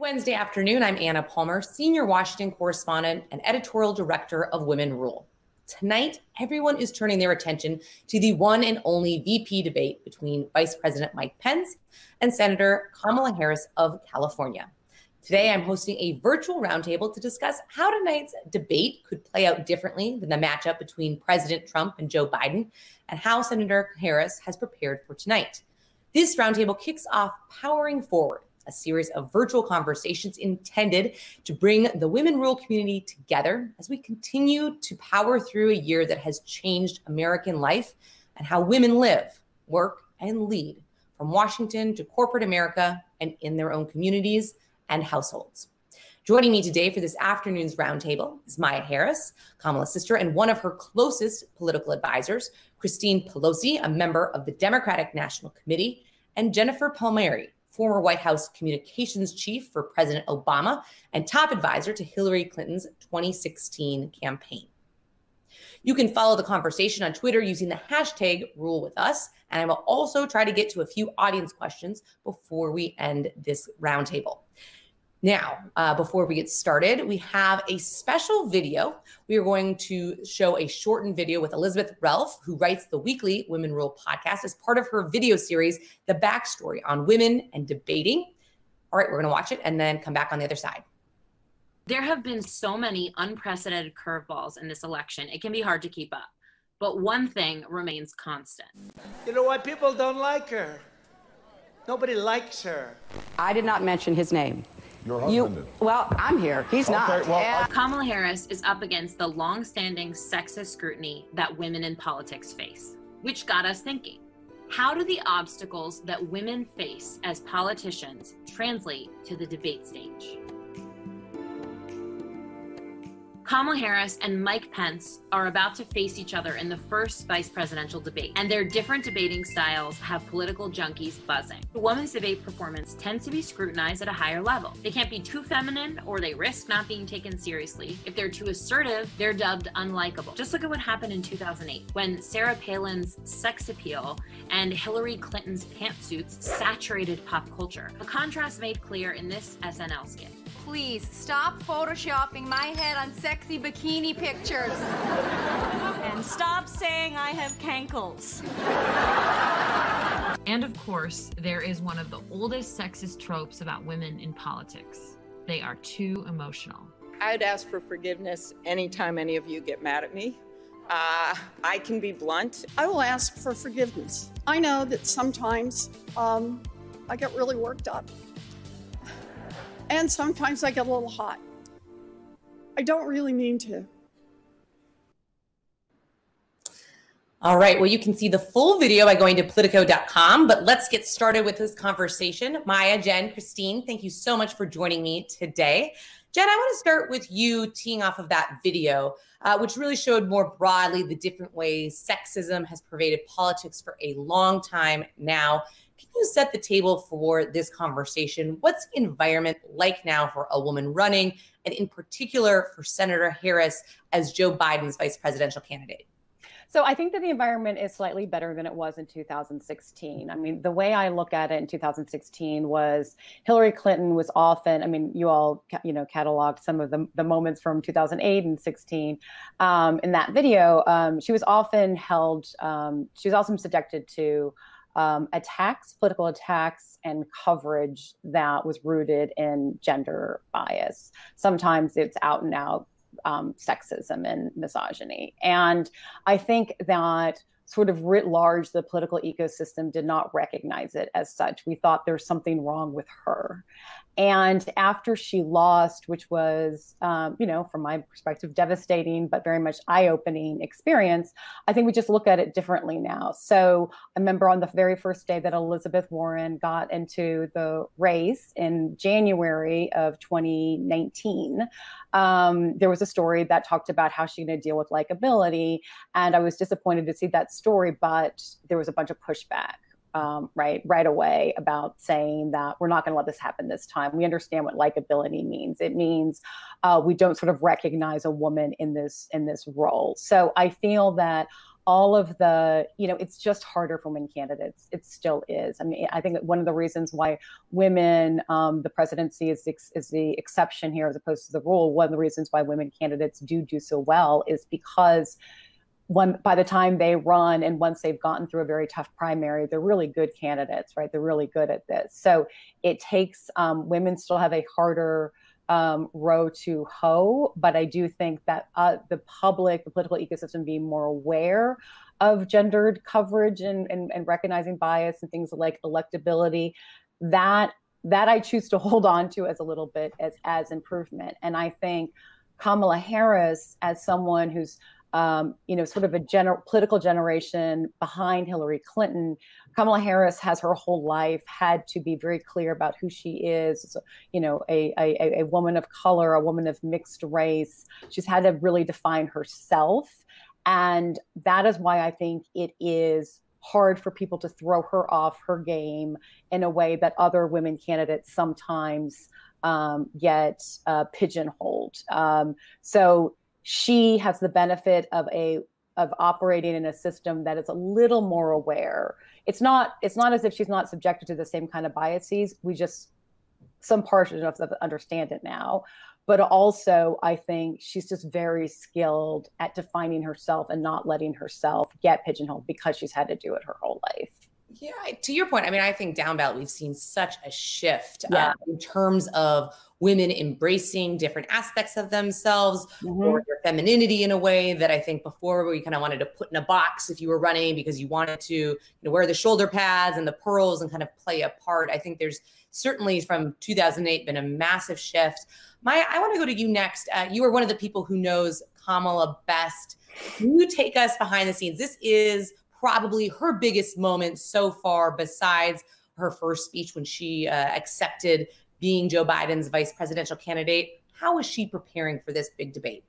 Wednesday afternoon, I'm Anna Palmer, Senior Washington Correspondent and Editorial Director of Women Rule. Tonight, everyone is turning their attention to the one and only VP debate between Vice President Mike Pence and Senator Kamala Harris of California. Today, I'm hosting a virtual roundtable to discuss how tonight's debate could play out differently than the matchup between President Trump and Joe Biden, and how Senator Harris has prepared for tonight. This roundtable kicks off Powering Forward, a series of virtual conversations intended to bring the Women Rule community together as we continue to power through a year that has changed American life and how women live, work, and lead, from Washington to corporate America and in their own communities and households. Joining me today for this afternoon's roundtable is Maya Harris, Kamala's sister and one of her closest political advisors, Christine Pelosi, a member of the Democratic National Committee, and Jennifer Palmieri, former White House communications chief for President Obama and top advisor to Hillary Clinton's 2016 campaign. You can follow the conversation on Twitter using the hashtag RuleWithUs, and I will also try to get to a few audience questions before we end this roundtable. Now, before we get started, we have a special video. We are going to show a shortened video with Elizabeth Relf, who writes the weekly Women Rule podcast as part of her video series, The Backstory on Women and Debating. All right, we're going to watch it and then come back on the other side. There have been so many unprecedented curveballs in this election. It can be hard to keep up, but one thing remains constant. You know why people don't like her? Nobody likes her. I did not mention his name. Well, I'm here. He's not. Well, yeah. Kamala Harris is up against the long-standing sexist scrutiny that women in politics face, which got us thinking, how do the obstacles that women face as politicians translate to the debate stage? Kamala Harris and Mike Pence are about to face each other in the first vice presidential debate, and their different debating styles have political junkies buzzing. The women's debate performance tends to be scrutinized at a higher level. They can't be too feminine, or they risk not being taken seriously. If they're too assertive, they're dubbed unlikable. Just look at what happened in 2008, when Sarah Palin's sex appeal and Hillary Clinton's pantsuits saturated pop culture. A contrast made clear in this SNL skit. Please stop photoshopping my head on sexy bikini pictures. And stop saying I have cankles. And of course, there is one of the oldest sexist tropes about women in politics. They are too emotional. I'd ask for forgiveness anytime any of you get mad at me. I can be blunt. I will ask for forgiveness. I know that sometimes I get really worked up. And sometimes I get a little hot. I don't really mean to. All right, well, you can see the full video by going to politico.com, but let's get started with this conversation. Maya, Jen, Christine, thank you so much for joining me today. Jen, I want to start with you teeing off of that video, which really showed more broadly the different ways sexism has pervaded politics for a long time now. Can you set the table for this conversation? What's the environment like now for a woman running, and in particular for Senator Harris as Joe Biden's vice presidential candidate? So I think that the environment is slightly better than it was in 2016. I mean, the way I look at it in 2016 was Hillary Clinton was often, I mean, you all, you know, cataloged some of the moments from 2008 and 16. In that video, she was often held, she was also subjected to attacks, political attacks, and coverage that was rooted in gender bias. Sometimes it's out and out sexism and misogyny. And I think that sort of writ large, the political ecosystem did not recognize it as such. We thought there's something wrong with her. And after she lost, which was, you know, from my perspective, devastating, but very much eye-opening experience, I think we just look at it differently now. So I remember on the very first day that Elizabeth Warren got into the race in January of 2019, there was a story that talked about how she's going to deal with likability. And I was disappointed to see that story, but there was a bunch of pushback right away about saying that we're not going to let this happen this time. We understand what likability means. It means we don't sort of recognize a woman in this role. So I feel that all of the, you know, it's just harder for women candidates. It still is. I mean, I think that one of the reasons why women, the presidency is the exception here as opposed to the rule. One of the reasons why women candidates do so well is because by the time they run and once they've gotten through a very tough primary, they're really good candidates, right? They're really good at this. So it takes, women still have a harder row to hoe, but I do think that the political ecosystem being more aware of gendered coverage and recognizing bias and things like electability, that I choose to hold on to as a little bit as improvement. And I think Kamala Harris, as someone who's you know, sort of a political generation behind Hillary Clinton, Kamala Harris has her whole life had to be very clear about who she is. So, you know, a woman of color, a woman of mixed race. She's had to really define herself. And that is why I think it is hard for people to throw her off her game in a way that other women candidates sometimes get pigeonholed. So she has the benefit of operating in a system that is a little more aware. It's not as if she's not subjected to the same kind of biases. We just, some part of us understand it now. But also, I think she's just very skilled at defining herself and not letting herself get pigeonholed because she's had to do it her whole life. Yeah, to your point, I mean, I think down ballot, we've seen such a shift in terms of women embracing different aspects of themselves or their femininity in a way that I think before we kind of wanted to put in a box if you were running because you wanted to, you know, wear the shoulder pads and the pearls and kind of play a part. I think there's certainly from 2008 been a massive shift. Maya, I want to go to you next. You are one of the people who knows Kamala best. Can you take us behind the scenes? This is probably her biggest moment so far, besides her first speech when she accepted being Joe Biden's vice presidential candidate. How is she preparing for this big debate?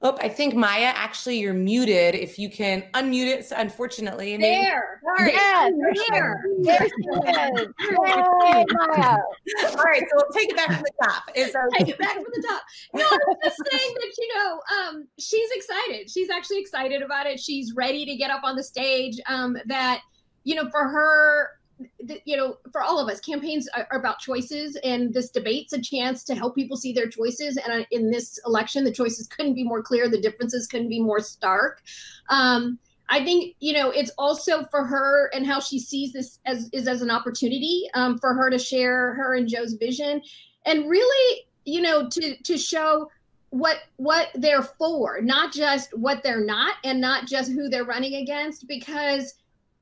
Oh, I think Maya, actually, you're muted. If you can unmute it, so unfortunately. There. Sorry. Yes, there she is. Yay, Maya. All right, so we'll take it back from the top. Take it back from the top. No, I was just saying that, you know, she's excited. She's actually excited about it. She's ready to get up on the stage. That, you know, for her, you know, for all of us, campaigns are about choices, and this debate's a chance to help people see their choices. And in this election, the choices couldn't be more clear. The differences couldn't be more stark. I think, you know, it's also for her, and how she sees this as an opportunity for her to share her and Joe's vision, and really, you know, to show what they're for, not just what they're not, and not just who they're running against, because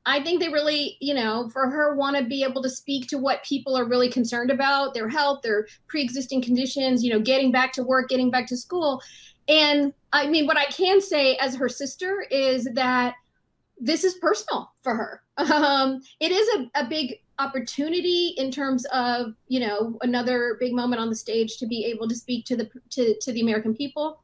I think they really, you know, for her, want to be able to speak to what people are really concerned about, their health, their pre-existing conditions, you know, getting back to work, getting back to school. And I mean, what I can say as her sister is that this is personal for her. It is a big opportunity in terms of, you know, another big moment on the stage to be able to speak to the American people.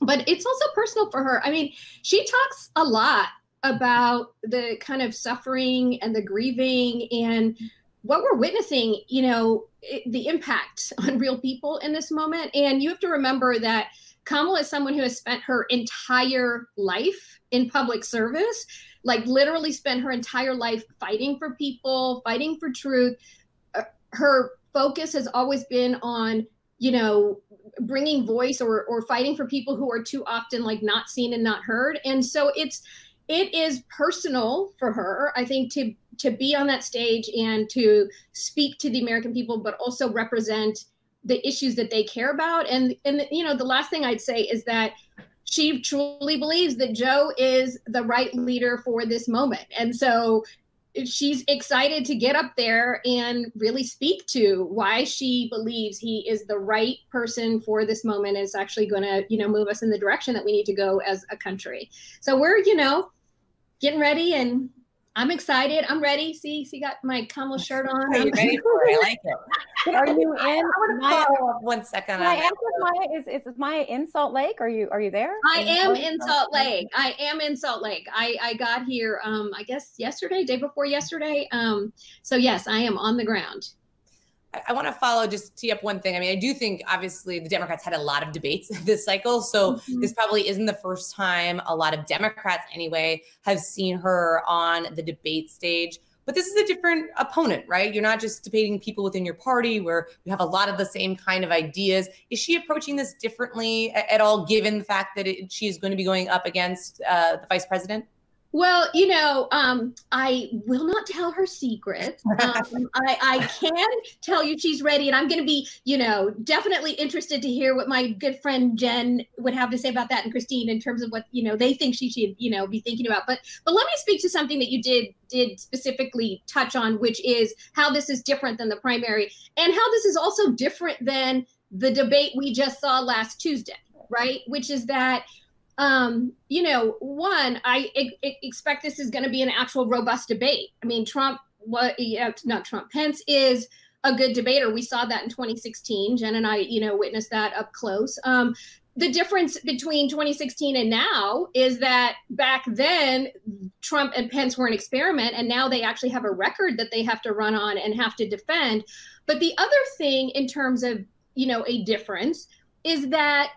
But it's also personal for her. I mean, she talks a lot about the kind of suffering and the grieving and what we're witnessing, you know, the impact on real people in this moment. And you have to remember that Kamala is someone who has spent her entire life in public service, like literally spent her entire life fighting for people, fighting for truth. Her focus has always been on, you know, bringing voice or fighting for people who are too often like not seen and not heard. And so it is personal for her, I think, to be on that stage and to speak to the American people, but also represent the issues that they care about. And you know, the last thing I'd say is that she truly believes that Joe is the right leader for this moment. And so she's excited to get up there and really speak to why she believes he is the right person for this moment, is actually going to, you know, move us in the direction that we need to go as a country. So we're, you know, getting ready and I'm excited. I'm ready. See, she got my Kamala shirt on. Are you ready for it? I like it. Are you in? I want to follow up 1 second. Is Maya in Salt Lake? Are you there? I am in Salt Lake. I got here, I guess yesterday, day before yesterday. So yes, I am on the ground. I want to follow, just tee up one thing. I mean, I do think, obviously, the Democrats had a lot of debates this cycle. So this probably isn't the first time a lot of Democrats, anyway, have seen her on the debate stage. But this is a different opponent, right? You're not just debating people within your party where you have a lot of the same kind of ideas. Is she approaching this differently at all, given the fact that she is going to be going up against the vice president? Well, you know, I will not tell her secrets. I can tell you she's ready, and I'm going to be, you know, definitely interested to hear what my good friend Jen would have to say about that, and Christine, in terms of what, you know, they think she should, you know, be thinking about. But let me speak to something that you did specifically touch on, which is how this is different than the primary, and how this is also different than the debate we just saw last Tuesday, right? Which is that, you know, one, I expect this is going to be an actual robust debate. I mean, Pence is a good debater. We saw that in 2016. Jen and I, you know, witnessed that up close. The difference between 2016 and now is that back then, Trump and Pence were an experiment, and now they actually have a record that they have to run on and have to defend. But the other thing in terms of, you know, a difference is that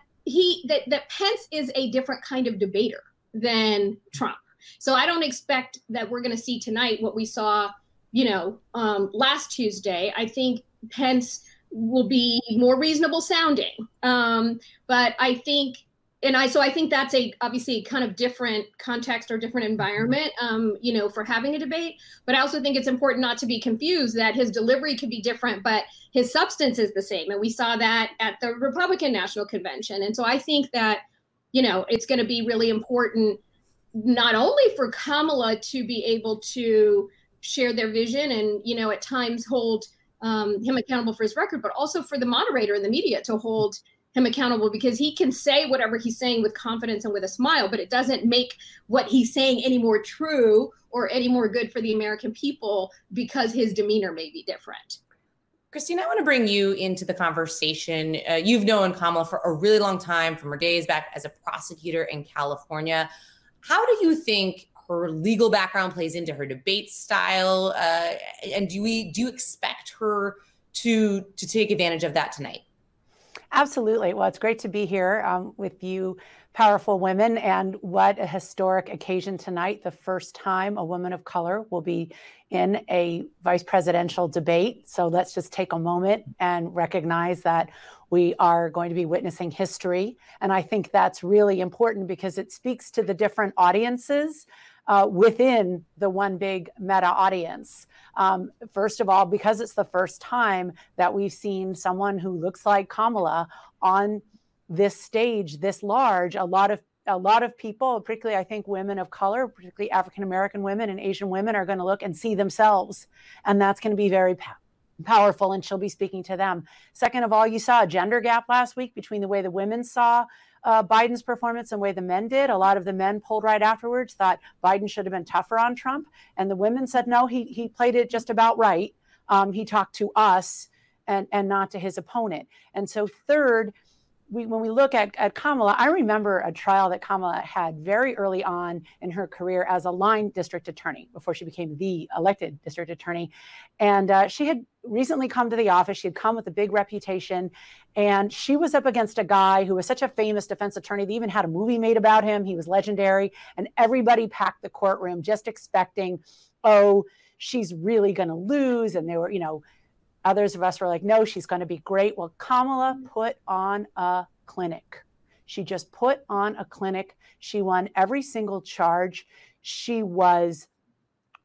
that Pence is a different kind of debater than Trump. So I don't expect that we're going to see tonight what we saw, you know, last Tuesday. I think Pence will be more reasonable sounding. But I think, so I think that's obviously kind of different context or different environment, you know, for having a debate. But I also think it's important not to be confused that his delivery could be different, but his substance is the same. And we saw that at the Republican National Convention. And so I think that, you know, it's going to be really important not only for Kamala to be able to share their vision and, you know, at times hold him accountable for his record, but also for the moderator and the media to hold him accountable, because he can say whatever he's saying with confidence and with a smile, but it doesn't make what he's saying any more true or any more good for the American people because his demeanor may be different. Christine, I want to bring you into the conversation. You've known Kamala for a really long time, from her days back as a prosecutor in California. How do you think her legal background plays into her debate style? And do you expect her to take advantage of that tonight? Absolutely. Well, it's great to be here with you, powerful women, and what a historic occasion tonight. The first time a woman of color will be in a vice presidential debate. So let's just take a moment and recognize that we are going to be witnessing history. And I think that's really important because it speaks to the different audiences within the one big meta audience. First of all, because it's the first time that we've seen someone who looks like Kamala on this stage, this large, a lot of people, particularly I think women of color, particularly African-American women and Asian women, are going to look and see themselves. And that's going to be very powerful, and she'll be speaking to them. Second of all, you saw a gender gap last week between the way the women saw Biden's performance and the way the men did. A lot of the men polled right afterwards, thought Biden should have been tougher on Trump. And the women said, no, he played it just about right. He talked to us and not to his opponent. And so third, when we look at Kamala, I remember a trial that Kamala had very early on in her career as a line district attorney before she became the elected district attorney. And she had recently come to the office. She had come with a big reputation, and she was up against a guy who was such a famous defense attorney. They even had a movie made about him. He was legendary, and everybody packed the courtroom just expecting, oh, she's really going to lose. And they were, you know, others of us were like, no, she's going to be great. Well, Kamala put on a clinic. She just put on a clinic. She won every single charge. She was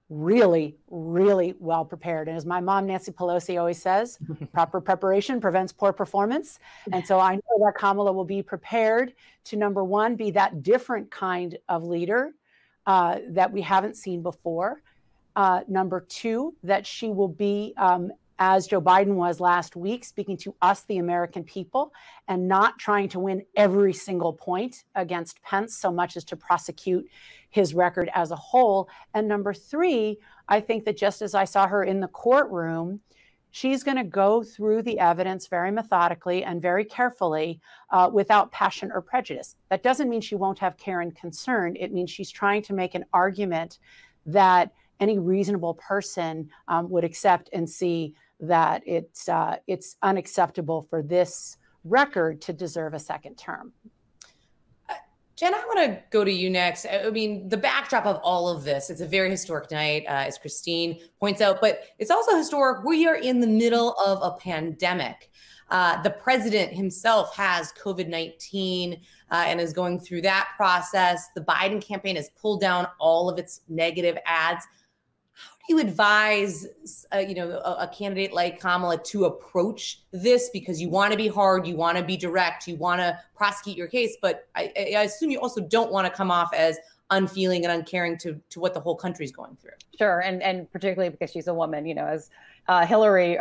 really, really well prepared. And as my mom, Nancy Pelosi, always says, proper preparation prevents poor performance. And so I know that Kamala will be prepared to, number one, be that different kind of leader that we haven't seen before. Number two, that she will be as Joe Biden was last week, speaking to us, the American people, and not trying to win every single point against Pence so much as to prosecute his record as a whole. And number three, I think that just as I saw her in the courtroom, she's going to go through the evidence very methodically and very carefully without passion or prejudice. That doesn't mean she won't have care and concern. It means she's trying to make an argument that any reasonable person would accept and see that it's unacceptable for this record to deserve a second term. Jen, I want to go to you next. I mean, the backdrop of all of this, it's a very historic night, as Christine points out, but it's also historic. We are in the middle of a pandemic. The president himself has COVID-19 and is going through that process. The Biden campaign has pulled down all of its negative ads. How do you advise, a candidate like Kamala to approach this? Because you want to be hard, you want to be direct, you want to prosecute your case, but I assume you also don't want to come off as unfeeling and uncaring to what the whole country's going through. Sure, and particularly because she's a woman, as Hillary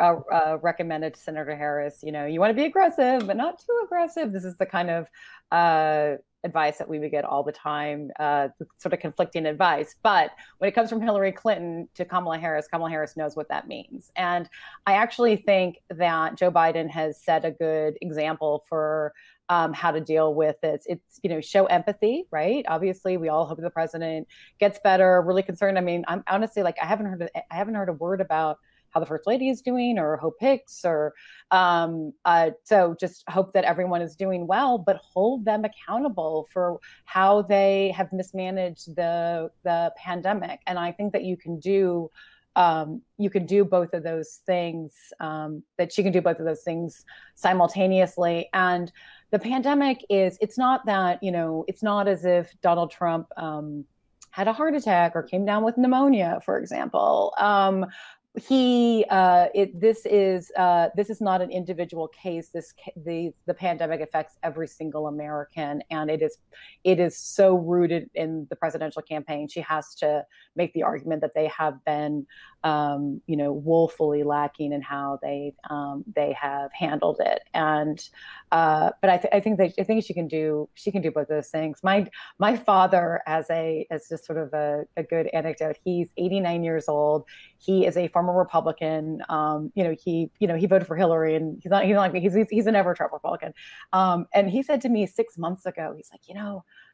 recommended to Senator Harris, you want to be aggressive, but not too aggressive. This is the kind of advice that we would get all the time, sort of conflicting advice. But when it comes from Hillary Clinton to Kamala Harris knows what that means. And I actually think that Joe Biden has set a good example for how to deal with this. It's, show empathy, right? Obviously, we all hope the president gets better. Really concerned. I mean, I'm honestly like, I haven't heard a word about how the First Lady is doing, or Hope Hicks, or so just hope that everyone is doing well, but hold them accountable for how they have mismanaged the pandemic. And I think that you can do both of those things, that she can do both of those things simultaneously. And the pandemic is, it's not that, it's not as if Donald Trump had a heart attack or came down with pneumonia, for example. This is not an individual case. The pandemic affects every single American, and it is so rooted in the presidential campaign. She has to make the argument that they have been, woefully lacking in how they have handled it. And but I think she can do both those things. My father, as just sort of a good anecdote, he's 89 years old. He is a former Republican. He voted for Hillary, and he's an ever-Trump Republican. And he said to me 6 months ago, he's like,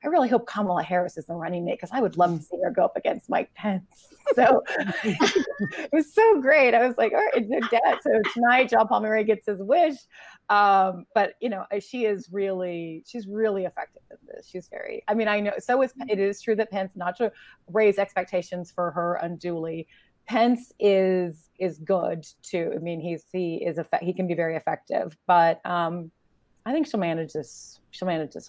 I really hope Kamala Harris is the running mate, because I would love to see her go up against Mike Pence. So it was so great. I was like, all right, no doubt. So tonight, John Palmer gets his wish. But she's really effective at this. She's very. I mean, I know. So it is true that Pence, not to raise expectations for her unduly, Pence is good too. I mean, he can be very effective, but I think she'll manage this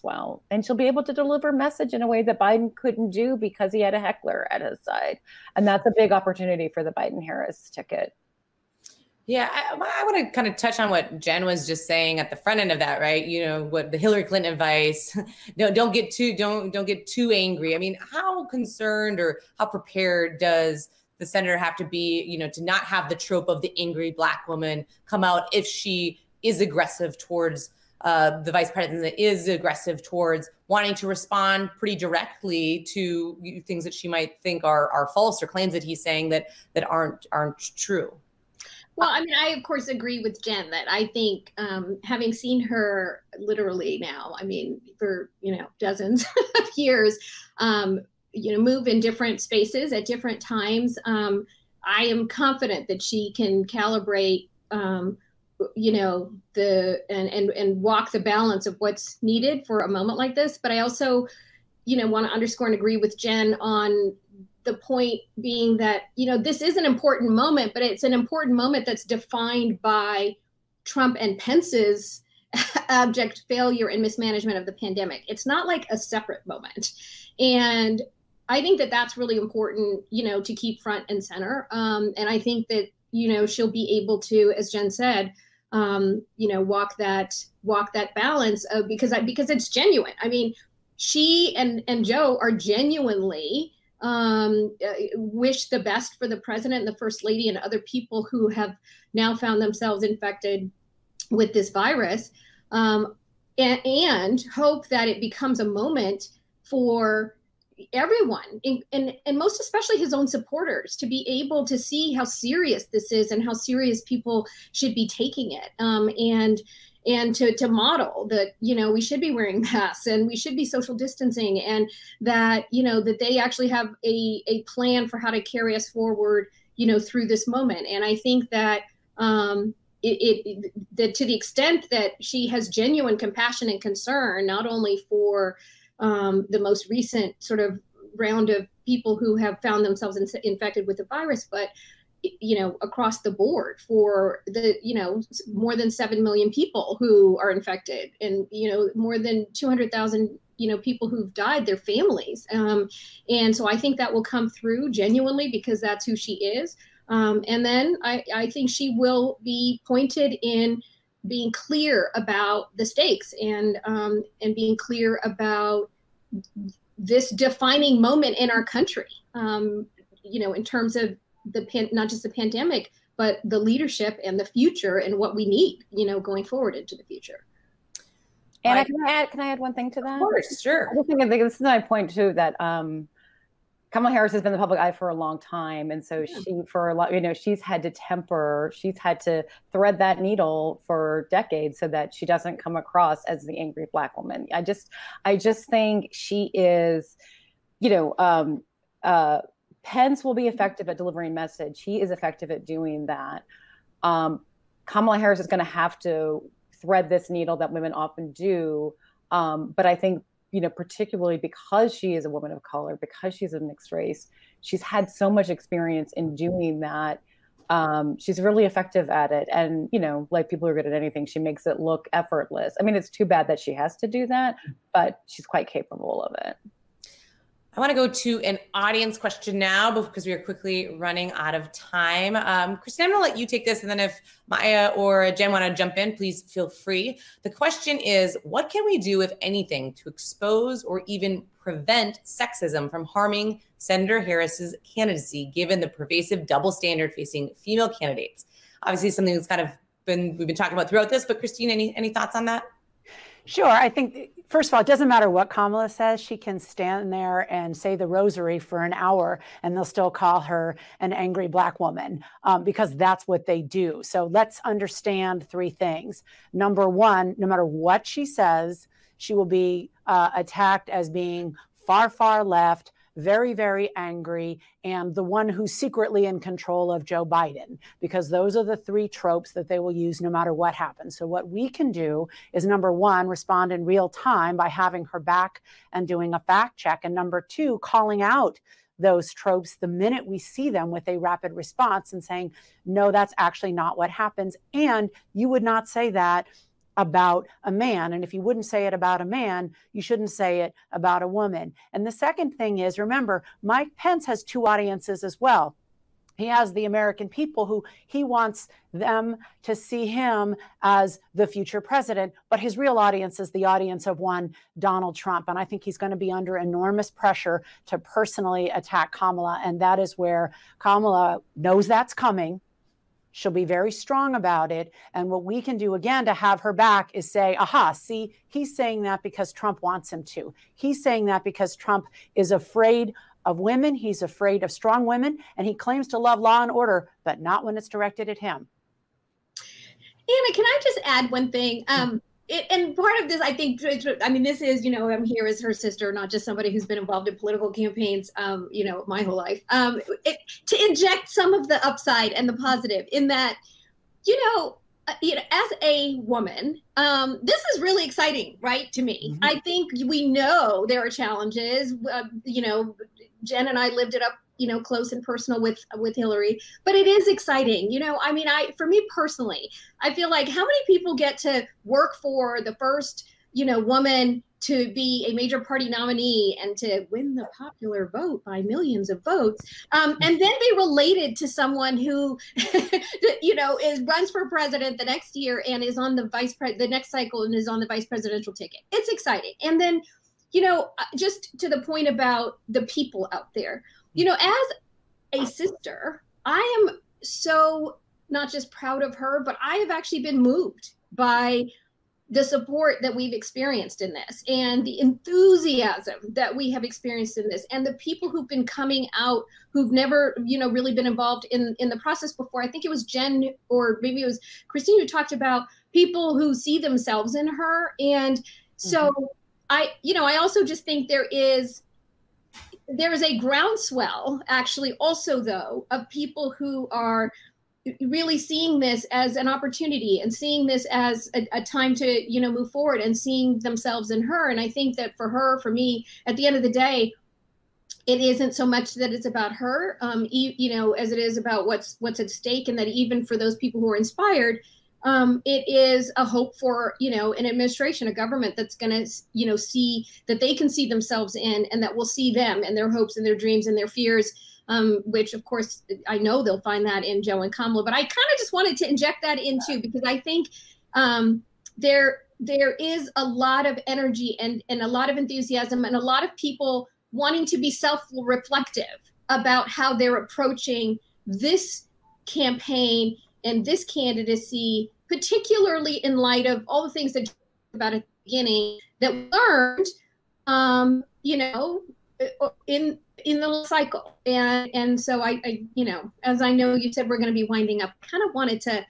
well, and she'll be able to deliver message in a way that Biden couldn't do because he had a heckler at his side, and that's a big opportunity for the Biden-Harris ticket. Yeah, I want to kind of touch on what Jen was just saying at the front end of that, right? What the Hillary Clinton advice, don't get too angry. I mean, how concerned or how prepared does the senator have to be, to not have the trope of the angry Black woman come out if she is aggressive towards the vice president, is aggressive towards wanting to respond pretty directly to things that she might think are false, or claims that he's saying that aren't true? Well, I mean, I, of course, agree with Jen that I think having seen her literally now, I mean, for, dozens of years, move in different spaces at different times. I am confident that she can calibrate, and walk the balance of what's needed for a moment like this. But I also, want to underscore and agree with Jen on the point being that, this is an important moment, but it's an important moment that's defined by Trump and Pence's abject failure and mismanagement of the pandemic. It's not like a separate moment. And I think that that's really important, to keep front and center. And I think that, she'll be able to, as Jen said, walk that balance because it's genuine. I mean, she and Joe are genuinely wish the best for the president and the first lady and other people who have now found themselves infected with this virus, and hope that it becomes a moment for everyone, and most especially his own supporters, to be able to see how serious this is and how serious people should be taking it. And to model that, you know, we should be wearing masks and we should be social distancing, and that, you know, that they actually have a plan for how to carry us forward, you know, through this moment. And I think that that to the extent that she has genuine compassion and concern, not only for the most recent sort of round of people who have found themselves infected with the virus, but, you know, across the board for the, you know, more than 7 million people who are infected, and, you know, more than 200,000, you know, people who've died, their families. And so I think that will come through genuinely, because that's who she is. And then I think she will be pointed in being clear about the stakes, and being clear about this defining moment in our country, you know, in terms of not just the pandemic, but the leadership and the future and what we need, you know, going forward into the future. Anna, can I add one thing to that? Of course, sure. This is my point too, that Kamala Harris has been in the public eye for a long time. And so she, for a lot, you know, she's had to thread that needle for decades so that she doesn't come across as the angry Black woman. I just think she is, you know, Pence will be effective at delivering message. He is effective at doing that. Kamala Harris is going to have to thread this needle that women often do. But I think, you know, particularly because she is a woman of color, because she's a mixed race, she's had so much experience in doing that. She's really effective at it. And, you know, like people are good at anything, she makes it look effortless. I mean, it's too bad that she has to do that, but she's quite capable of it. I want to go to an audience question now, because we are quickly running out of time. Christine, I'm going to let you take this, and then if Maya or Jen want to jump in, please feel free. The question is, what can we do, if anything, to expose or even prevent sexism from harming Senator Harris's candidacy, given the pervasive double standard facing female candidates? Obviously, something that's kind of we've been talking about throughout this, but Christine, any thoughts on that? Sure. I think, first of all, it doesn't matter what Kamala says. She can stand there and say the rosary for an hour, and they'll still call her an angry Black woman, because that's what they do. So let's understand three things. Number one, no matter what she says, she will be attacked as being far, far left, very, very angry, and the one who's secretly in control of Joe Biden, because those are the three tropes that they will use no matter what happens. So what we can do is, number one, respond in real time by having her back and doing a fact check. And number two, calling out those tropes the minute we see them with a rapid response and saying, no, that's actually not what happens. And you would not say that about a man. And if you wouldn't say it about a man, you shouldn't say it about a woman. And the second thing is, remember, Mike Pence has two audiences as well. He has the American people, who he wants them to see him as the future president, but his real audience is the audience of one Donald Trump. And I think he's going to be under enormous pressure to personally attack Kamala. And that is where Kamala knows that's coming. She'll be very strong about it. And what we can do, again, to have her back is say, aha, see, he's saying that because Trump wants him to. He's saying that because Trump is afraid of women. He's afraid of strong women. And he claims to love law and order, but not when it's directed at him. Anna, can I just add one thing? And part of this, I think, I mean, this is, you know, I'm here as her sister, not just somebody who's been involved in political campaigns, you know, my whole life, to inject some of the upside and the positive in that, you know, as a woman, this is really exciting, right, to me. Mm-hmm. I think we know there are challenges. You know, Jen and I lived it up, you know, close and personal with Hillary, but it is exciting. You know, I mean, for me personally, I feel like how many people get to work for the first, you know, woman to be a major party nominee and to win the popular vote by millions of votes. And then they related to someone who, you know, runs for president the next year and is on the next cycle and is on the vice presidential ticket. It's exciting. And then you know, just to the point about the people out there, you know, as a sister, I am so not just proud of her, but I have actually been moved by the support that we've experienced in this and the enthusiasm that we have experienced in this and the people who've been coming out who've never, you know, really been involved in the process before. I think it was Jen or maybe it was Christine who talked about people who see themselves in her. And so I also just think there is a groundswell actually also though of people who are really seeing this as an opportunity and seeing this as a time to, you know, move forward and seeing themselves in her. And I think that for her, for me, at the end of the day, it isn't so much that it's about her, as it is about what's at stake. And that even for those people who are inspired, it is a hope for, you know, an administration, a government that's going to, you know, see that they can see themselves in and that will see them and their hopes and their dreams and their fears. Which, of course, I know they'll find that in Joe and Kamala, but I kind of just wanted to inject that in too, because I think there is a lot of energy and a lot of enthusiasm and a lot of people wanting to be self-reflective about how they're approaching this campaign and this candidacy, particularly in light of all the things that you talked about at the beginning that we learned, in the cycle. And so I, you know, as I know you said, we're going to be winding up, kind of wanted to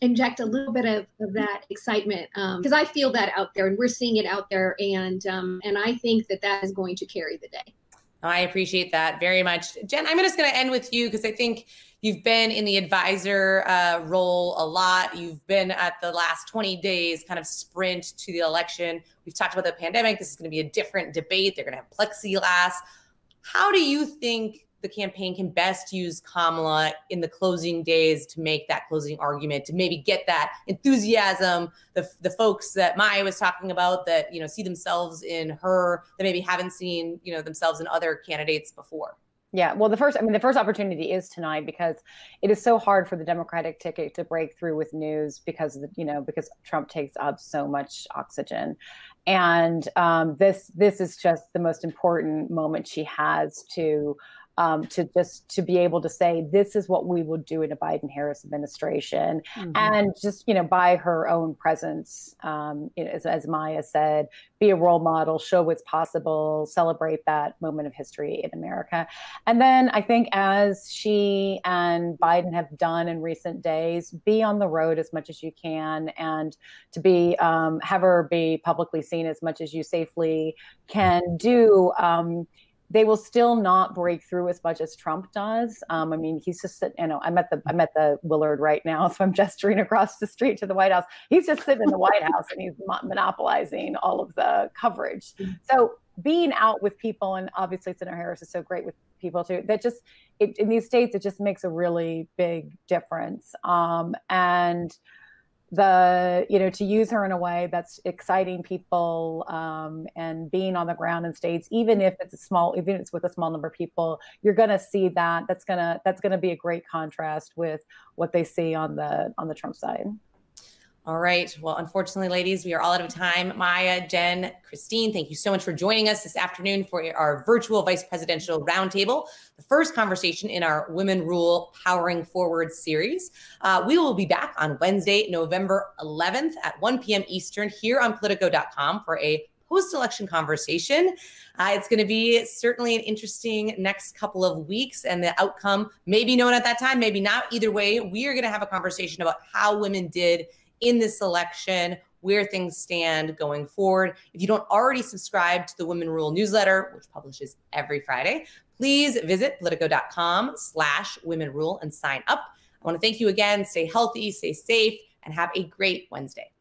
inject a little bit of that excitement because I feel that out there and we're seeing it out there. And I think that is going to carry the day. I appreciate that very much. Jen, I'm just going to end with you because I think you've been in the advisor role a lot. You've been at the last 20 days kind of sprint to the election. We've talked about the pandemic. This is going to be a different debate. They're going to have plexiglass. How do you think the campaign can best use Kamala in the closing days to make that closing argument, to maybe get that enthusiasm, the folks that Maya was talking about that, you know, see themselves in her, that maybe haven't seen, you know, themselves in other candidates before? Yeah, well, the first opportunity is tonight because it is so hard for the Democratic ticket to break through with news because Trump takes up so much oxygen, and this is just the most important moment she has to be able to say, this is what we will do in a Biden-Harris administration. Mm-hmm. And just, you know, by her own presence, as Maya said, be a role model, show what's possible, celebrate that moment of history in America. And then I think as she and Biden have done in recent days, be on the road as much as you can and to be, have her be publicly seen as much as you safely can do. They will still not break through as much as Trump does. I mean, he's just sitting, you know, I'm at the Willard right now, so I'm gesturing across the street to the White House. He's just sitting in the White House and he's monopolizing all of the coverage. So being out with people, and obviously Senator Harris is so great with people too, that just, in these states, it just makes a really big difference. To use her in a way that's exciting people and being on the ground in states, even if it's with a small number of people, you're going to see that. That's going to be a great contrast with what they see on the Trump side. All right. Well, unfortunately, ladies, we are all out of time. Maya, Jen, Christine, thank you so much for joining us this afternoon for our virtual vice presidential roundtable, the first conversation in our Women Rule Powering Forward series. We will be back on Wednesday, November 11th at 1 p.m. Eastern here on politico.com for a post-election conversation. It's going to be certainly an interesting next couple of weeks, and the outcome may be known at that time, maybe not. Either way, we are going to have a conversation about how women did in this election, where things stand going forward. If you don't already subscribe to the Women Rule newsletter, which publishes every Friday, please visit politico.com/womenrule and sign up. I want to thank you again. Stay healthy, stay safe, and have a great Wednesday.